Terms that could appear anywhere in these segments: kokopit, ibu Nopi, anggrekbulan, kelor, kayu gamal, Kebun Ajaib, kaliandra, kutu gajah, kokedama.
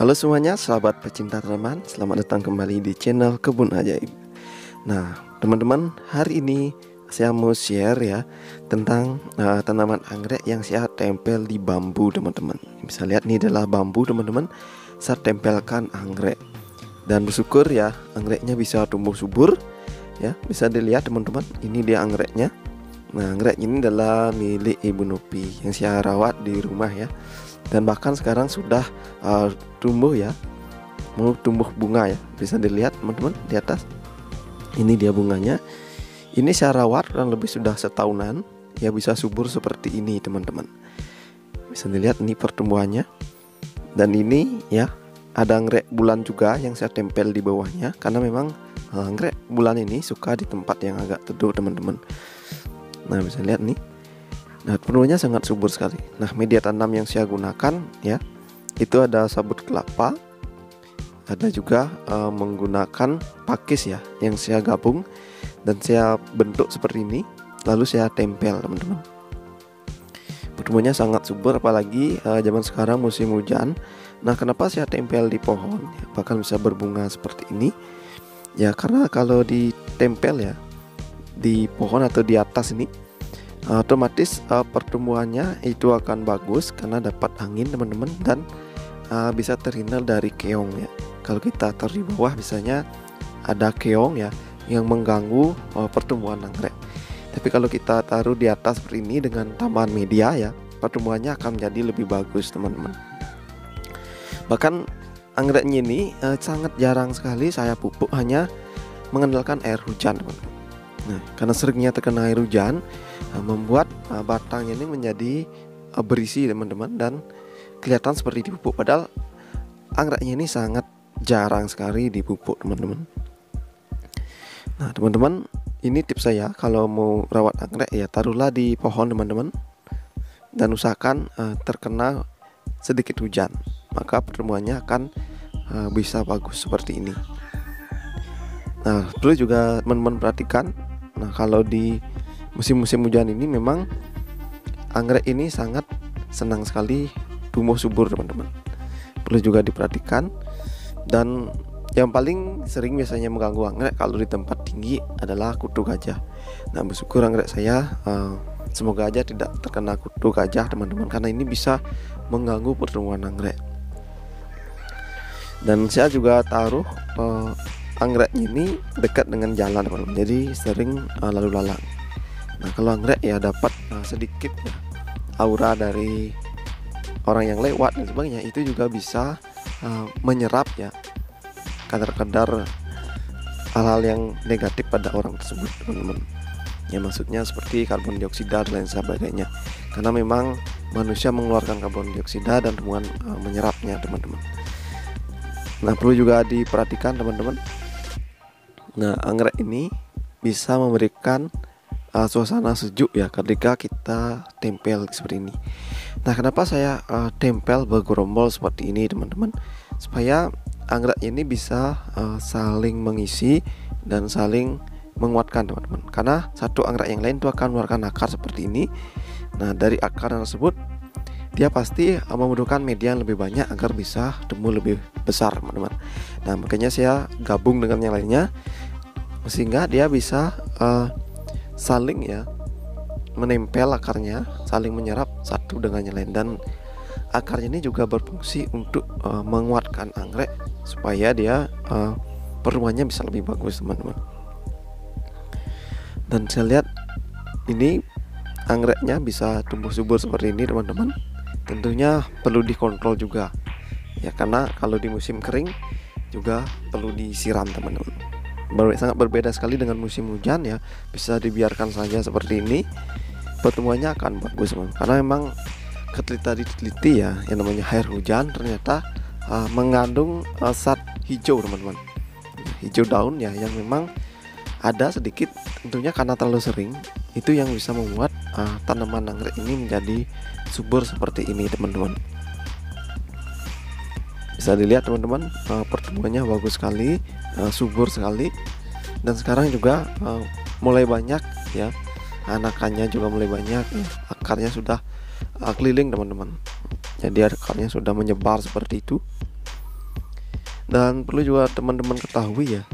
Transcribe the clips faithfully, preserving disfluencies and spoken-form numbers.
Halo semuanya, sahabat pecinta tanaman. Selamat datang kembali di channel Kebun Ajaib. Nah, teman-teman, hari ini saya mau share ya tentang uh, tanaman anggrek yang saya tempel di bambu, teman-teman. Bisa lihat nih adalah bambu, teman-teman. Saya tempelkan anggrek dan bersyukur ya anggreknya bisa tumbuh subur ya. Bisa dilihat teman-teman, ini dia anggreknya. Nah, anggrek ini adalah milik Ibu Nopi yang saya rawat di rumah ya. Dan bahkan sekarang sudah uh, tumbuh ya, mau tumbuh bunga ya. Bisa dilihat teman-teman di atas. Ini dia bunganya. Ini saya rawat kurang lebih sudah setahunan ya, bisa subur seperti ini teman-teman. Bisa dilihat ini pertumbuhannya. Dan ini ya, ada anggrek bulan juga yang saya tempel di bawahnya, karena memang anggrek bulan ini suka di tempat yang agak teduh teman-teman. Nah, bisa lihat nih. Nah, penuhnya sangat subur sekali. Nah, media tanam yang saya gunakan ya, itu ada sabut kelapa, ada juga uh, menggunakan pakis ya, yang saya gabung dan saya bentuk seperti ini, lalu saya tempel teman-teman. Pertumbuhannya sangat subur, apalagi uh, zaman sekarang musim hujan. Nah, kenapa saya tempel di pohon ya, bahkan bisa berbunga seperti ini ya, karena kalau ditempel ya di pohon atau di atas ini, uh, otomatis uh, pertumbuhannya itu akan bagus karena dapat angin teman-teman, dan uh, bisa terhindar dari keong ya. Kalau kita taruh di bawah biasanya ada keong ya, yang mengganggu uh, pertumbuhan anggrek. Tapi kalau kita taruh di atas seperti ini dengan tambahan media ya, pertumbuhannya akan menjadi lebih bagus teman-teman. Bahkan anggreknya ini uh, sangat jarang sekali saya pupuk, hanya mengandalkan air hujan teman -teman. Nah, karena seringnya terkena air hujan uh, membuat uh, batangnya ini menjadi uh, berisi teman-teman, dan kelihatan seperti dipupuk, padahal anggreknya ini sangat jarang sekali dipupuk teman-teman. Nah, teman-teman, ini tips saya kalau mau rawat anggrek ya, taruhlah di pohon teman-teman, dan usahakan uh, terkena sedikit hujan, maka pertumbuhannya akan uh, bisa bagus seperti ini. Nah, terus juga teman-teman perhatikan, nah kalau di musim-musim hujan ini memang anggrek ini sangat senang sekali tumbuh subur teman-teman. Perlu juga diperhatikan. Dan yang paling sering biasanya mengganggu anggrek kalau di tempat tinggi adalah kutu gajah. Nah, bersyukur anggrek saya uh, semoga aja tidak terkena kutu gajah teman-teman, karena ini bisa mengganggu pertumbuhan anggrek. Dan saya juga taruh uh, anggrek ini dekat dengan jalan teman-teman, jadi sering uh, lalu lalang. Nah, kalau anggrek ya dapat uh, sedikit ya, aura dari orang yang lewat dan sebagainya, itu juga bisa uh, menyerap ya kadar-kadar hal-hal yang negatif pada orang tersebut teman-teman ya, maksudnya seperti karbon dioksida dan lain sebagainya, karena memang manusia mengeluarkan karbon dioksida dan temuan uh, menyerapnya teman-teman. Nah, perlu juga diperhatikan teman-teman. Nah, anggrek ini bisa memberikan uh, suasana sejuk ya ketika kita tempel seperti ini. Nah, kenapa saya uh, tempel bergerombol seperti ini teman-teman, supaya anggrek ini bisa uh, saling mengisi dan saling menguatkan teman-teman, karena satu anggrek yang lain itu akan mengeluarkan akar seperti ini. Nah, dari akar tersebut dia pasti uh, membutuhkan media yang lebih banyak agar bisa tumbuh lebih besar teman-teman. Nah, makanya saya gabung dengan yang lainnya sehingga dia bisa uh, saling ya menempel akarnya, saling menyerap satu dengan yang lain, dan akarnya ini juga berfungsi untuk uh, menguatkan anggrek supaya dia uh, pertumbuhannya bisa lebih bagus teman-teman. Dan saya lihat ini anggreknya bisa tumbuh subur seperti ini teman-teman. Tentunya perlu dikontrol juga ya, karena kalau di musim kering juga perlu disiram teman-teman. Sangat berbeda sekali dengan musim hujan ya, bisa dibiarkan saja seperti ini, pertumbuhannya akan bagus teman-teman. Karena memang ketika diteliti ya, yang namanya air hujan ternyata uh, mengandung uh, zat hijau teman-teman, hijau daun ya, yang memang ada sedikit tentunya karena terlalu sering, itu yang bisa membuat uh, tanaman anggrek ini menjadi subur seperti ini teman-teman. Bisa dilihat teman-teman, uh, pertumbuhannya bagus sekali, uh, subur sekali, dan sekarang juga uh, mulai banyak ya, anakannya juga mulai banyak, akarnya sudah keliling teman-teman, jadi akarnya sudah menyebar seperti itu. Dan perlu juga teman-teman ketahui ya,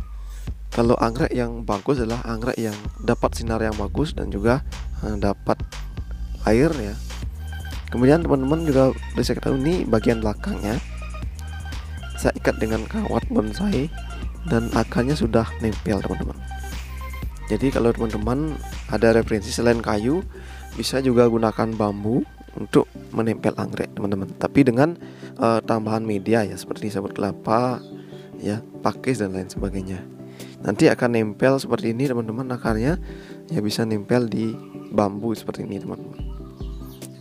kalau anggrek yang bagus adalah anggrek yang dapat sinar yang bagus dan juga dapat air ya. Kemudian teman-teman juga bisa ketahui ini bagian belakangnya saya ikat dengan kawat bonsai dan akarnya sudah nempel teman-teman. Jadi kalau teman-teman ada referensi selain kayu, bisa juga gunakan bambu untuk menempel anggrek teman-teman, tapi dengan uh, tambahan media ya, seperti sabut kelapa ya, pakis dan lain sebagainya. Nanti akan nempel seperti ini teman-teman, akarnya ya bisa nempel di bambu seperti ini teman-teman.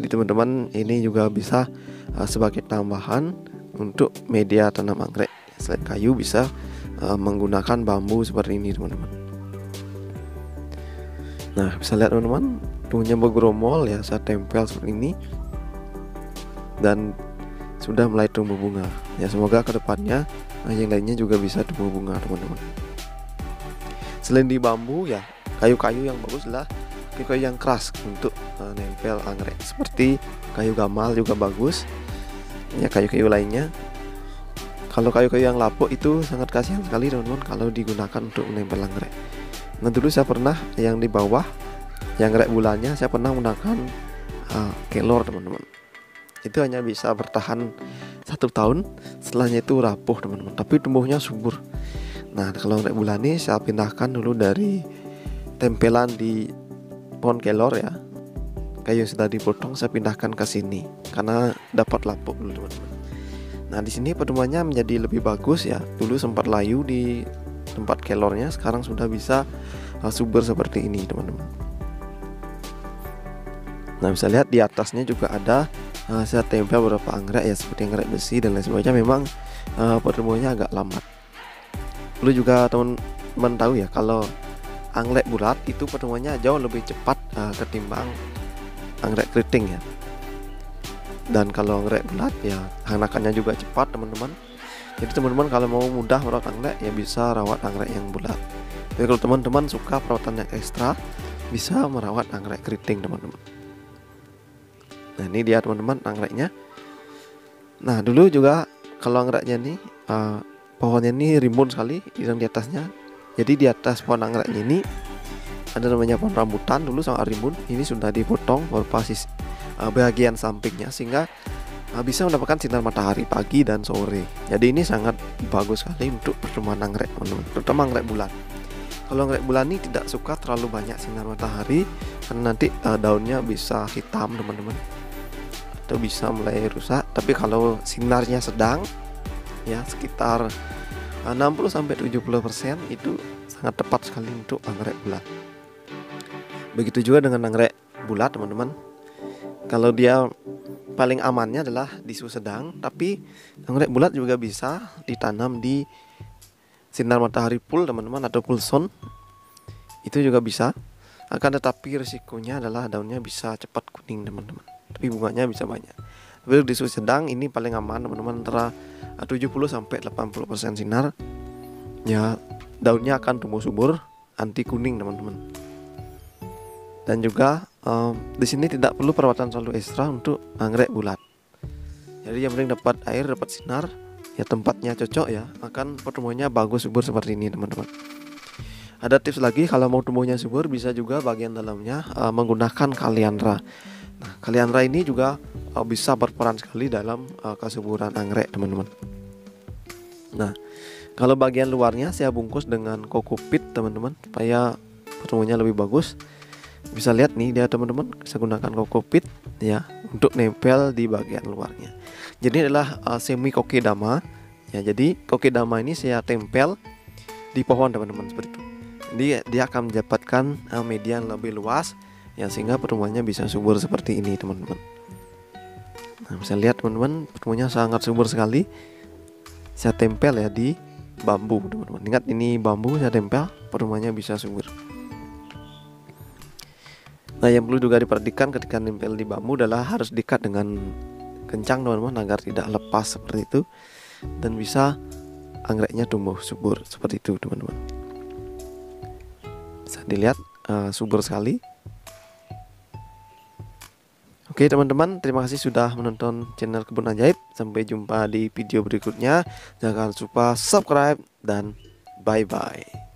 Jadi teman-teman ini juga bisa uh, sebagai tambahan untuk media tanam anggrek. Selain kayu bisa uh, menggunakan bambu seperti ini teman-teman. Nah bisa lihat teman-teman, daunnya bergerombol ya, saya tempel seperti ini dan sudah mulai tumbuh bunga ya. Semoga kedepannya uh, yang lainnya juga bisa tumbuh bunga teman-teman. Selain di bambu ya, kayu-kayu yang bagus lah kayu yang keras untuk uh, nempel anggrek, seperti kayu gamal juga bagus ya, kayu-kayu lainnya. Kalau kayu-kayu yang lapuk itu sangat kasihan sekali teman-teman kalau digunakan untuk menempel anggrek. Nah dulu saya pernah yang di bawah yang anggrek bulannya saya pernah menggunakan uh, kelor teman-teman. Itu hanya bisa bertahan satu tahun, setelahnya itu rapuh teman-teman, tapi tumbuhnya subur. Nah kalau anggrek bulan ini saya pindahkan dulu dari tempelan di pohon kelor ya, kayu yang sudah dipotong saya pindahkan ke sini karena dapat lapuk dulu teman-teman. Nah di sini pertumbuhannya menjadi lebih bagus ya, dulu sempat layu di tempat kelornya, sekarang sudah bisa uh, subur seperti ini teman-teman. Nah bisa lihat di atasnya juga ada uh, saya tempel beberapa anggrek ya, seperti anggrek besi dan lain sebagainya. Memang uh, pertumbuhannya agak lambat. Perlu juga teman-teman tahu ya, kalau anggrek bulat itu pertumbuhannya jauh lebih cepat uh, ketimbang anggrek keriting ya. Dan kalau anggrek bulat ya anakannya juga cepat teman-teman. Jadi teman-teman kalau mau mudah merawat anggrek ya bisa rawat anggrek yang bulat. Tapi kalau teman-teman suka perawatan yang ekstra, bisa merawat anggrek keriting teman-teman. Nah ini dia teman-teman anggreknya. Nah dulu juga kalau anggreknya nih uh, pohonnya ini rimbun sekali yang di atasnya. Jadi di atas pohon anggreknya ini ada namanya pohon rambutan, dulu sangat rimbun. Ini sudah dipotong beberapa sisi uh, bagian sampingnya sehingga uh, bisa mendapatkan sinar matahari pagi dan sore. Jadi ini sangat bagus sekali untuk pertumbuhan anggrek, terutama anggrek bulan. Kalau anggrek bulan ini tidak suka terlalu banyak sinar matahari karena nanti uh, daunnya bisa hitam teman-teman, atau bisa mulai rusak. Tapi kalau sinarnya sedang ya sekitar enam puluh sampai tujuh puluh persen itu sangat tepat sekali untuk anggrek bulat. Begitu juga dengan anggrek bulat teman-teman. Kalau dia paling amannya adalah di suhu sedang, tapi anggrek bulat juga bisa ditanam di sinar matahari full teman-teman, atau full sun. Itu juga bisa. Akan tetapi risikonya adalah daunnya bisa cepat kuning teman-teman, tapi bunganya bisa banyak. Tapi di suhu sedang ini paling aman teman-teman, antara tujuh puluh sampai delapan puluh persen sinar ya, daunnya akan tumbuh subur, anti kuning teman-teman. Dan juga um, di sini tidak perlu perawatan terlalu ekstra untuk anggrek bulat. Jadi yang penting dapat air, dapat sinar ya, tempatnya cocok ya, akan pertumbuhannya bagus subur seperti ini teman-teman. Ada tips lagi kalau mau tumbuhnya subur, bisa juga bagian dalamnya uh, menggunakan kaliandra. Nah, kaliandra ini juga uh, bisa berperan sekali dalam uh, kesuburan anggrek, teman-teman. Nah, kalau bagian luarnya saya bungkus dengan kokopit, teman-teman, supaya pertumbuhannya lebih bagus. Bisa lihat nih dia, teman-teman, saya gunakan kokopit ya untuk nempel di bagian luarnya. Jadi adalah uh, semi kokedama ya. Jadi kokedama ini saya tempel di pohon, teman-teman, seperti itu. Jadi dia akan mendapatkan uh, media yang lebih luas ya, sehingga pertumbuhannya bisa subur seperti ini teman-teman. Nah, bisa lihat teman-teman, pertumbuhannya sangat subur sekali. Saya tempel ya di bambu teman-teman. Ingat ini bambu saya tempel, pertumbuhannya bisa subur. Nah yang perlu juga diperhatikan ketika nempel di bambu adalah harus diikat dengan kencang teman-teman, agar tidak lepas seperti itu, dan bisa anggreknya tumbuh subur seperti itu teman-teman. Bisa dilihat uh, subur sekali. Oke teman-teman, terima kasih sudah menonton channel Kebun Ajaib. Sampai jumpa di video berikutnya. Jangan lupa subscribe dan bye-bye.